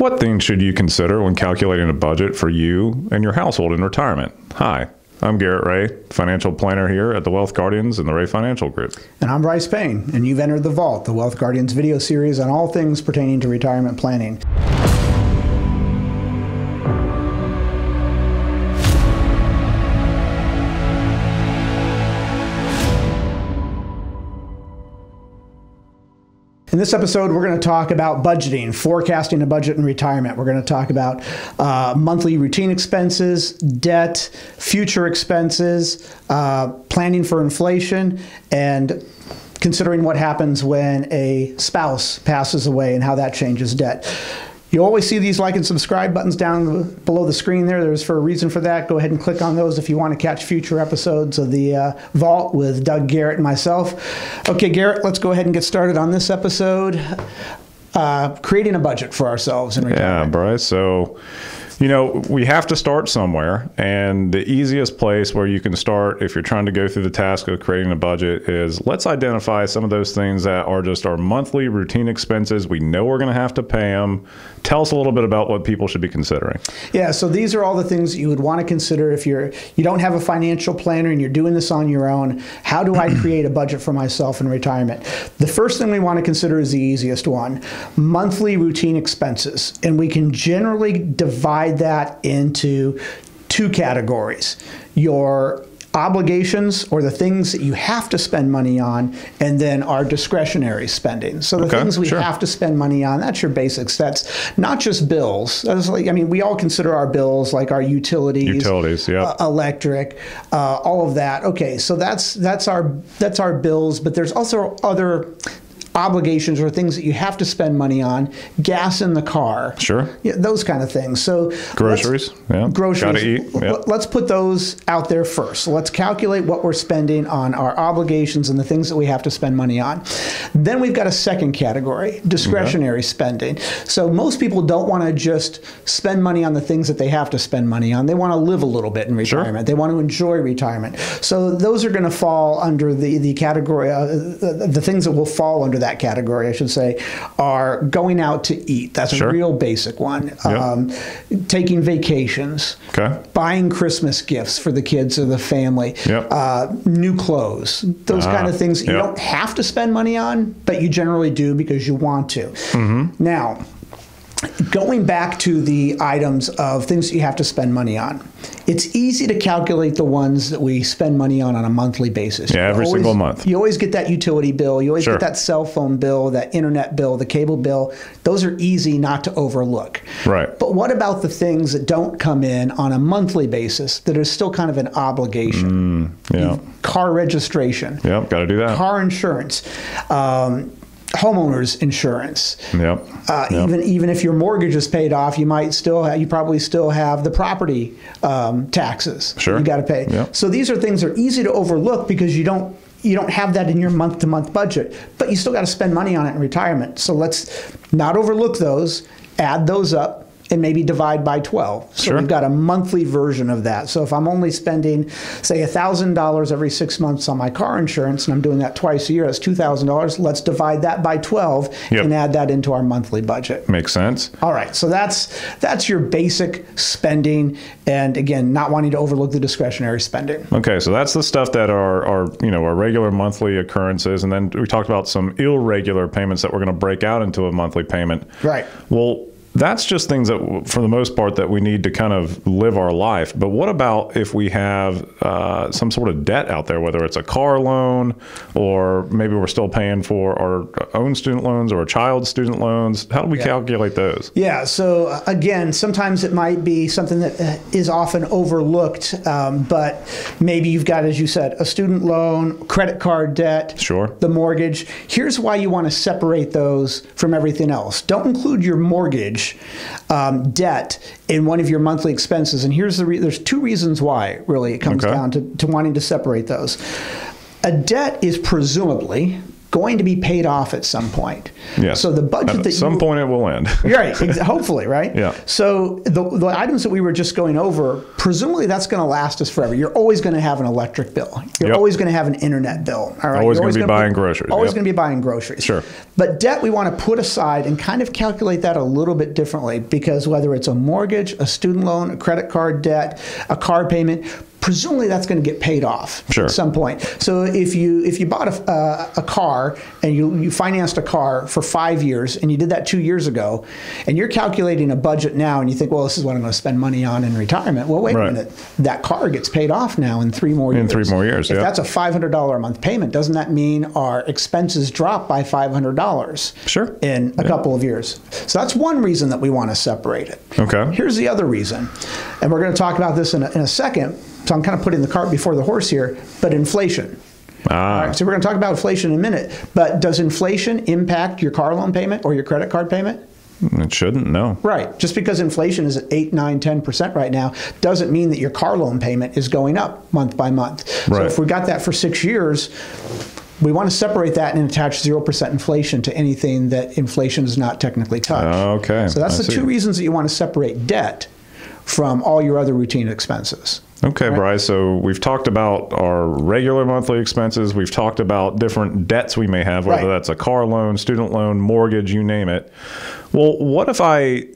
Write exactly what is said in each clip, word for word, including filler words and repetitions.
What things should you consider when calculating a budget for you and your household in retirement? Hi, I'm Garrett Ray, financial planner here at the Wealth Guardians and the Ray Financial Group. And I'm Bryce Payne, and you've entered The Vault, the Wealth Guardians video series on all things pertaining to retirement planning. In this episode, we're going to talk about budgeting, forecasting a budget in retirement. We're going to talk about uh, monthly routine expenses, debt, future expenses, uh, planning for inflation, and considering what happens when a spouse passes away and how that changes debt. You always see these like and subscribe buttons down below the screen there. There's for a reason for that. Go ahead and click on those if you want to catch future episodes of The uh, Vault with Doug, Garrett, and myself. Okay, Garrett, let's go ahead and get started on this episode, uh, creating a budget for ourselves in retirement. Yeah, Bryce. So, you know, we have to start somewhere. And the easiest place where you can start if you're trying to go through the task of creating a budget is let's identify some of those things that are just our monthly routine expenses. We know we're going to have to pay them. Tell us a little bit about what people should be considering. Yeah, so these are all the things that you would want to consider if you're, you don't have a financial planner and you're doing this on your own. How do I create a budget for myself in retirement? The first thing we want to consider is the easiest one, monthly routine expenses. And we can generally divide that into two categories, your obligations or the things that you have to spend money on, and then our discretionary spending. So the okay, things we sure. have to spend money on, that's your basics. That's not just bills. That's like, I mean, we all consider our bills like our utilities, utilities, yeah, uh, electric, uh, all of that. Okay, so that's that's our that's our bills, but there's also other obligations or things that you have to spend money on, gas in the car, sure, yeah, those kind of things. So groceries, yeah, groceries. Gotta eat. Yeah. Let's put those out there first. Let's calculate what we're spending on our obligations and the things that we have to spend money on. Then we've got a second category, discretionary okay. spending. So most people don't want to just spend money on the things that they have to spend money on. They want to live a little bit in retirement. Sure. They want to enjoy retirement. So those are going to fall under the the category. Uh, the, the things that will fall under that category, I should say, are going out to eat. That's sure. a real basic one. Yep. Um, taking vacations, okay. buying Christmas gifts for the kids or the family, yep. uh, new clothes, those uh, kind of things yep. you don't have to spend money on, but you generally do because you want to. Mm-hmm. Now, going back to the items of things you have to spend money on, it's easy to calculate the ones that we spend money on on a monthly basis. Yeah, every single month. You always get that utility bill. You always get that cell phone bill, that internet bill, the cable bill. Those are easy not to overlook. Right. But what about the things that don't come in on a monthly basis that are still kind of an obligation? Mm, yeah. Car registration. Yep, got to do that. Car insurance. Um, Homeowners insurance. Yep. Uh, yep. Even even if your mortgage is paid off, you might still have, you probably still have the property um, taxes. Sure. You got to pay. Yep. So these are things that are easy to overlook because you don't you don't have that in your month to month budget, but you still got to spend money on it in retirement. So let's not overlook those. Add those up. And maybe divide by twelve. So sure. we've got a monthly version of that. So if I'm only spending, say, one thousand dollars every six months on my car insurance, and I'm doing that twice a year, that's two thousand dollars. Let's divide that by twelve yep. and add that into our monthly budget. Makes sense. All right. So that's that's your basic spending, and again, not wanting to overlook the discretionary spending. Okay. So that's the stuff that are are you know our regular monthly occurrences, and then we talked about some irregular payments that we're going to break out into a monthly payment. Right. Well, that's just things that, for the most part, that we need to kind of live our life. But what about if we have uh, some sort of debt out there, whether it's a car loan, or maybe we're still paying for our own student loans or a child's student loans? How do we yeah. calculate those? Yeah, so again, sometimes it might be something that is often overlooked, um, but maybe you've got, as you said, a student loan, credit card debt, sure. the mortgage. Here's why you want to separate those from everything else. Don't include your mortgage Um, debt in one of your monthly expenses, and here's the re there's two reasons why. Really, it comes okay. down to, to wanting to separate those. A debt is presumably going to be paid off at some point. Yeah. So the budget at that some you, point it will end. Right. Hopefully, right? Yeah. So the, the items that we were just going over, presumably that's going to last us forever. You're always going to have an electric bill. You're yep. always going to have an internet bill. All right. Always going to be buying groceries. Always yep. going to be buying groceries. Sure. But debt we want to put aside and kind of calculate that a little bit differently, because whether it's a mortgage, a student loan, a credit card debt, a car payment, presumably that's going to get paid off sure. at some point. So if you if you bought a, uh, a car and you, you financed a car for five years and you did that two years ago, and you're calculating a budget now and you think, well, this is what I'm going to spend money on in retirement. Well, wait right. a minute, that car gets paid off now in three more in years. In three more years, if yeah. that's a five hundred dollars a month payment, doesn't that mean our expenses drop by five hundred dollars sure. in a yeah. couple of years? So that's one reason that we want to separate it. Okay. Here's the other reason, and we're going to talk about this in a, in a second. So I'm kind of putting the cart before the horse here, but inflation. Ah. All right, so we're going to talk about inflation in a minute, but does inflation impact your car loan payment or your credit card payment? It shouldn't, no. Right. Just because inflation is at eight, nine, ten percent right now doesn't mean that your car loan payment is going up month by month. Right. So if we got that for six years, we want to separate that and attach zero percent inflation to anything that inflation does not technically touch. Okay. So that's I the see. two reasons that you want to separate debt from all your other routine expenses. Okay, right. Bryce, so we've talked about our regular monthly expenses. We've talked about different debts we may have, whether right. that's a car loan, student loan, mortgage, you name it. Well, what if I,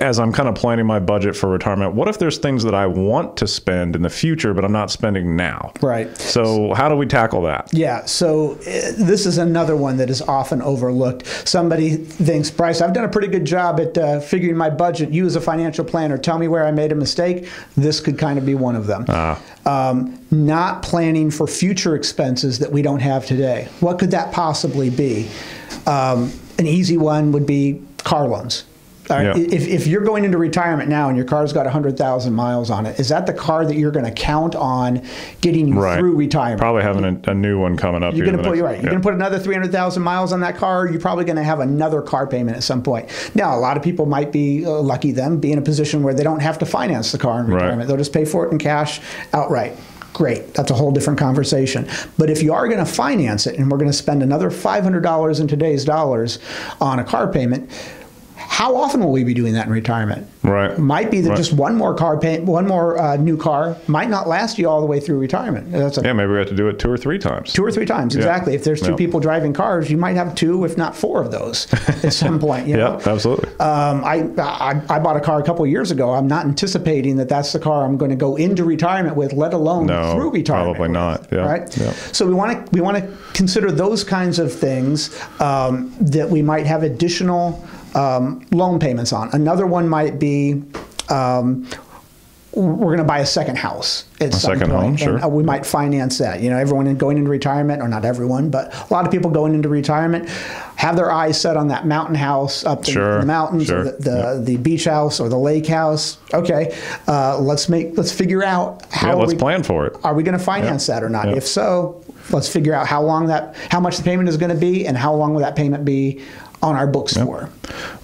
as I'm kind of planning my budget for retirement, what if there's things that I want to spend in the future, but I'm not spending now? Right. So how do we tackle that? Yeah, so this is another one that is often overlooked. Somebody thinks, Bryce, I've done a pretty good job at uh, figuring my budget. You as a financial planner, tell me where I made a mistake. This could kind of be one of them. Uh. Um, not planning for future expenses that we don't have today. What could that possibly be? Um, an easy one would be car loans. All right. yeah. if, if you're going into retirement now and your car's got one hundred thousand miles on it, is that the car that you're going to count on getting you right. through retirement? Probably having a, a new one coming up. You're going to put, right. yeah. put another three hundred thousand miles on that car. You're probably going to have another car payment at some point. Now, a lot of people might be uh, lucky them, be in a position where they don't have to finance the car in retirement. Right. They'll just pay for it in cash outright. Great. That's a whole different conversation. But if you are going to finance it and we're going to spend another five hundred dollars in today's dollars on a car payment, how often will we be doing that in retirement? Right. Might be that right. just one more car, pay, one more uh, new car might not last you all the way through retirement. That's a, yeah, maybe we have to do it two or three times. Two or three times, yeah. exactly. If there's two yeah. people driving cars, you might have two, if not four of those at some point. You know? Yeah, absolutely. Um, I, I, I bought a car a couple of years ago. I'm not anticipating that that's the car I'm going to go into retirement with, let alone no, through retirement. Probably not. Yeah. Right. Yeah. So we want to we want to consider those kinds of things um, that we might have additional Um, loan payments on. Another one might be um, we're going to buy a second house at a some second point. Home, sure. And we might finance that. You know, everyone going into retirement, or not everyone, but a lot of people going into retirement have their eyes set on that mountain house up in, sure, in the mountains, sure. or the the, yeah. the beach house, or the lake house. Okay, uh, let's make let's figure out how. Yeah, let's we, plan for it. Are we going to finance yeah. that or not? Yeah. If so, let's figure out how long that, how much the payment is going to be, and how long will that payment be on our books yep. for.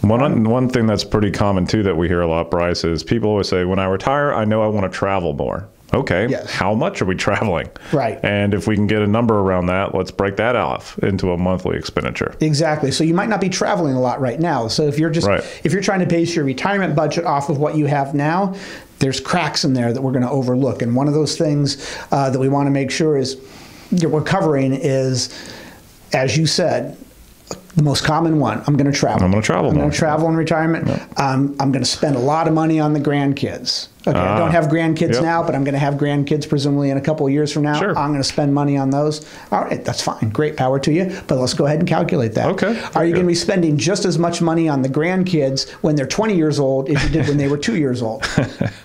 One, one thing that's pretty common too that we hear a lot, Bryce, is people always say, when I retire, I know I want to travel more. Okay, yes. how much are we traveling? Right. And if we can get a number around that, let's break that off into a monthly expenditure. Exactly. So you might not be traveling a lot right now. So if you're just right. if you're trying to base your retirement budget off of what you have now, there's cracks in there that we're going to overlook. And one of those things uh, that we want to make sure is that we're covering is, as you said, the most common one, I'm going to travel. I'm going to travel. I'm going to travel in retirement. Yeah. Um, I'm going to spend a lot of money on the grandkids. Okay, uh, I don't have grandkids yep. now, but I'm going to have grandkids presumably in a couple of years from now. Sure. I'm going to spend money on those. All right, that's fine. Great, power to you. But let's go ahead and calculate that. Okay. Are you good. going to be spending just as much money on the grandkids when they're twenty years old as you did when they were two years old?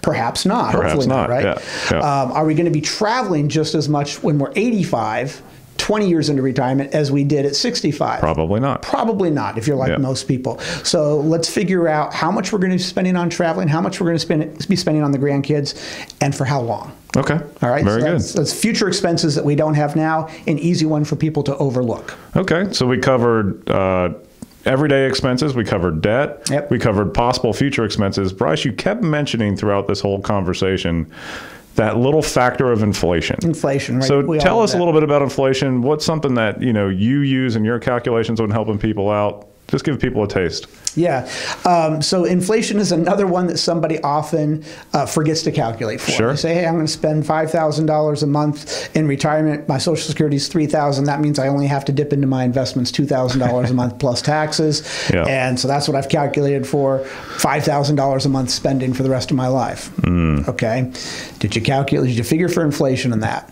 Perhaps not. Perhaps Hopefully not. not right. Yeah. Yeah. Um, are we going to be traveling just as much when we're eighty-five? twenty years into retirement as we did at sixty-five? Probably not. Probably not, if you're like yeah. most people. So let's figure out how much we're going to be spending on traveling, how much we're going to spend, be spending on the grandkids, and for how long. Okay. All right. Very so that's, good. That's future expenses that we don't have now, an easy one for people to overlook. Okay. So we covered uh, everyday expenses. We covered debt. Yep. We covered possible future expenses. Bryce, you kept mentioning throughout this whole conversation that little factor of inflation. Inflation, right? So tell us a little bit about inflation. What's something that, you know, you use in your calculations when helping people out? Just give people a taste. Yeah. Um, so inflation is another one that somebody often uh, forgets to calculate for. Sure. They say, hey, I'm going to spend five thousand dollars a month in retirement. My Social Security is three thousand dollars. That means I only have to dip into my investments two thousand dollars a month plus taxes. Yeah. And so that's what I've calculated for five thousand dollars a month spending for the rest of my life. Mm. Okay. Did you calculate, did you figure for inflation in that?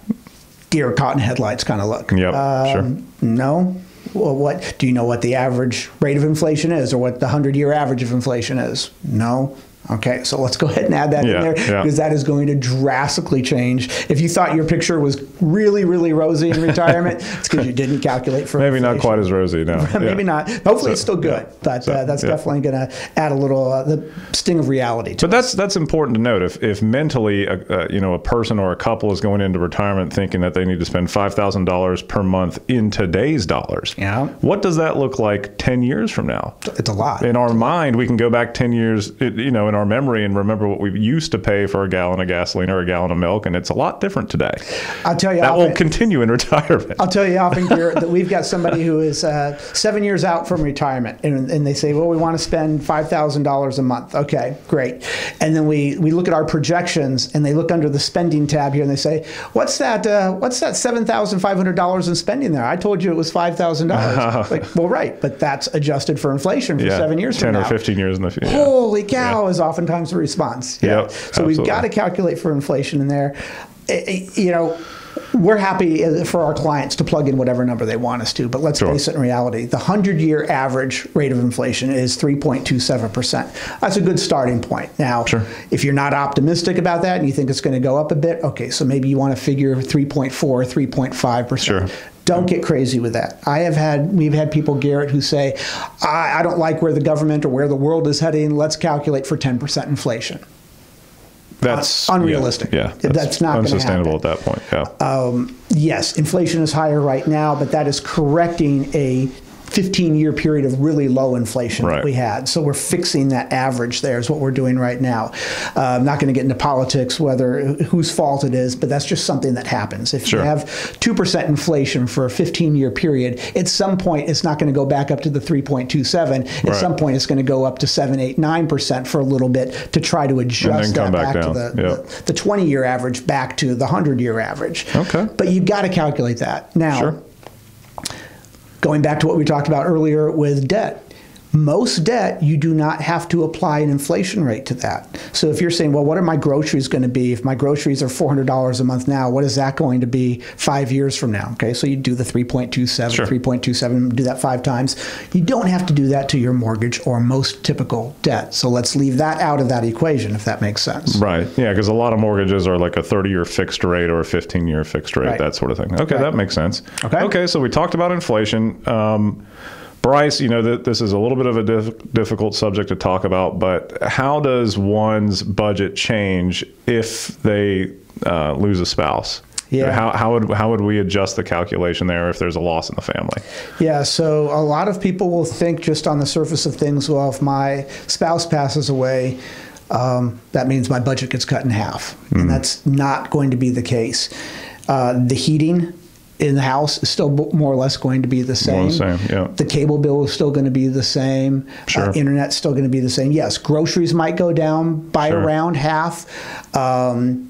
Deer caught in headlights kind of look. Yep, um, sure. No. Well, what do you know what the average rate of inflation is, or what the hundred-year average of inflation is? No. Okay, so let's go ahead and add that yeah, in there, yeah. because that is going to drastically change. If you thought your picture was really, really rosy in retirement, it's because you didn't calculate for Maybe inflation. Not quite as rosy, no. Maybe yeah. not. Hopefully so, it's still good, yeah. but so, uh, that's yeah. definitely going to add a little uh, the sting of reality to But us. that's that's important to note. If, if mentally, a, uh, you know, a person or a couple is going into retirement thinking that they need to spend five thousand dollars per month in today's dollars, yeah. what does that look like ten years from now? It's a lot. In our it's mind, we can go back ten years, it, you know, in our memory and remember what we used to pay for a gallon of gasoline or a gallon of milk, and it's a lot different today. I'll tell you that often, will continue in retirement. I'll tell you often here that we've got somebody who is uh, seven years out from retirement, and, and they say, well, we want to spend five thousand dollars a month. Okay, great. And then we we look at our projections, and they look under the spending tab here, and they say, what's that? Uh, what's that seven thousand five hundred dollars in spending there? I told you it was five thousand dollars. Like, well, right, but that's adjusted for inflation for yeah, seven years from now. Ten or fifteen years in the future. Yeah. Holy cow! Yeah. Is oftentimes the response. Yeah. Yep, so absolutely. We've got to calculate for inflation in there. It, it, you know, we're happy for our clients to plug in whatever number they want us to, but let's sure. face it in reality. The hundred-year average rate of inflation is three point two seven percent. That's a good starting point. Now, sure. if you're not optimistic about that and you think it's going to go up a bit, okay, so maybe you want to figure three point four, three point five percent. Sure. Don't get crazy with that. I have had, we've had people, Garrett, who say, I, I don't like where the government or where the world is heading. Let's calculate for ten percent inflation. That's Un unrealistic. Yeah, yeah, that's, that's not unsustainable at that point. Yeah. Um, yes, inflation is higher right now, but that is correcting a fifteen-year period of really low inflation right. that we had. So we're fixing that average there is what we're doing right now. Uh, I'm not going to get into politics, whether whose fault it is, but that's just something that happens. If sure. you have two percent inflation for a fifteen-year period, at some point it's not going to go back up to the three point two seven. At right. some point it's going to go up to seven, eight, nine percent for a little bit to try to adjust that back, back to the twenty-year yep. average back to the hundred-year average. Okay. But you've got to calculate that. Now. Sure. Going back to what we talked about earlier with debt, most debt, you do not have to apply an inflation rate to that. So if you're saying, well, what are my groceries going to be? If my groceries are four hundred dollars a month now, what is that going to be five years from now? Okay, so you do the three point two seven, sure. three point two seven, do that five times. You don't have to do that to your mortgage or most typical debt. So let's leave that out of that equation, if that makes sense. Right, yeah, because a lot of mortgages are like a thirty-year fixed rate or a fifteen-year fixed rate, right. that sort of thing. Okay, right. that makes sense. Okay. Okay, so we talked about inflation. Um, Bryce, you know, th this is a little bit of a diff difficult subject to talk about, but how does one's budget change if they uh, lose a spouse? Yeah. How, how, would, how would we adjust the calculation there if there's a loss in the family? Yeah, so a lot of people will think just on the surface of things, well, if my spouse passes away, um, that means my budget gets cut in half. Mm-hmm. And that's not going to be the case. Uh, the heating in the house is still more or less going to be the same. More the same, yeah. The cable bill is still going to be the same. Sure. Uh, internet's still going to be the same. Yes, groceries might go down by sure. around half. Um,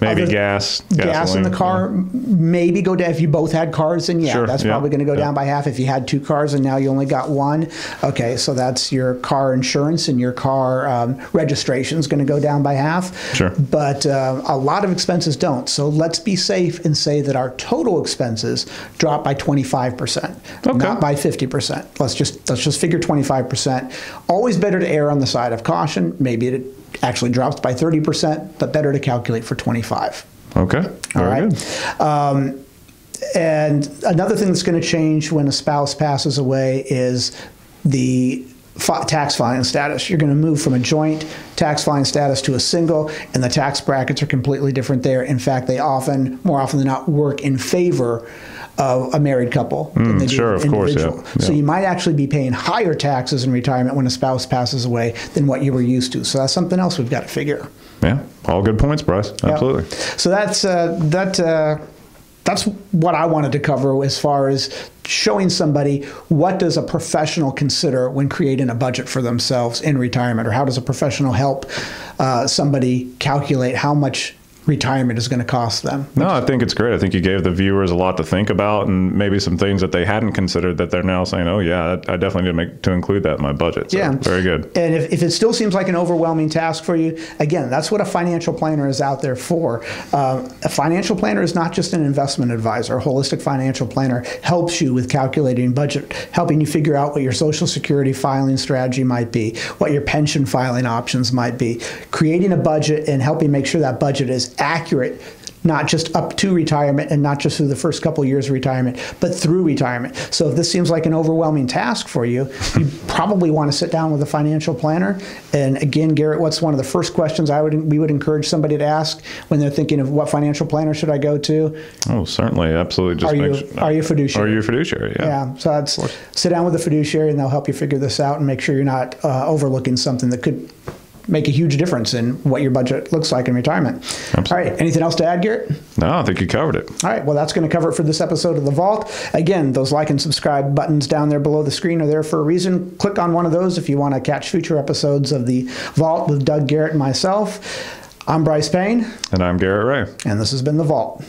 maybe gas. Gas in the car yeah. maybe go down. If you both had cars, then yeah, sure. that's yeah. probably going to go yeah. down by half. If you had two cars and now you only got one, okay, so that's your car insurance and your car um, registration is going to go down by half. Sure. But uh, a lot of expenses don't. So let's be safe and say that our total expenses drop by twenty-five percent, okay. not by fifty percent. Let's just, let's just figure twenty-five percent. Always better to err on the side of caution. Maybe it actually drops by thirty percent, but better to calculate for twenty-five. Okay, very all right. Good. Um, and another thing that's going to change when a spouse passes away is the tax filing status. You're going to move from a joint tax filing status to a single, and the tax brackets are completely different there. In fact, they often, more often than not, work in favor of a married couple mm, than they do sure, an individual. Of course, yeah. Yeah. So you might actually be paying higher taxes in retirement when a spouse passes away than what you were used to. So that's something else we've got to figure. Yeah, all good points, Bryce. Absolutely. Yeah. So that's uh, that. Uh, that's what I wanted to cover as far as showing somebody what does a professional consider when creating a budget for themselves in retirement, or how does a professional help uh, somebody calculate how much retirement is going to cost them. No, I think it's great. I think you gave the viewers a lot to think about, and maybe some things that they hadn't considered that they're now saying, oh yeah, I definitely need to, make, to include that in my budget. So, yeah. Very good. And if, if it still seems like an overwhelming task for you, again, that's what a financial planner is out there for. Uh, a financial planner is not just an investment advisor. A holistic financial planner helps you with calculating budget, helping you figure out what your Social Security filing strategy might be, what your pension filing options might be, creating a budget and helping make sure that budget is accurate, not just up to retirement and not just through the first couple of years of retirement, but through retirement. So if this seems like an overwhelming task for you, you probably want to sit down with a financial planner. And again, Garrett, what's one of the first questions I would we would encourage somebody to ask when they're thinking of what financial planner should I go to? Oh, certainly, absolutely. Just are you sure, are you a fiduciary? Are you a fiduciary? Yeah. Yeah. So that's sit down with a fiduciary, and they'll help you figure this out and make sure you're not uh, overlooking something that could make a huge difference in what your budget looks like in retirement. Absolutely. All right, anything else to add, Garrett? No, I think you covered it. All right, well, that's going to cover it for this episode of The Vault. Again, those like and subscribe buttons down there below the screen are there for a reason. Click on one of those if you want to catch future episodes of The Vault with Doug, Garrett, and myself. I'm Bryce Payne. And I'm Garrett Ray. And this has been The Vault.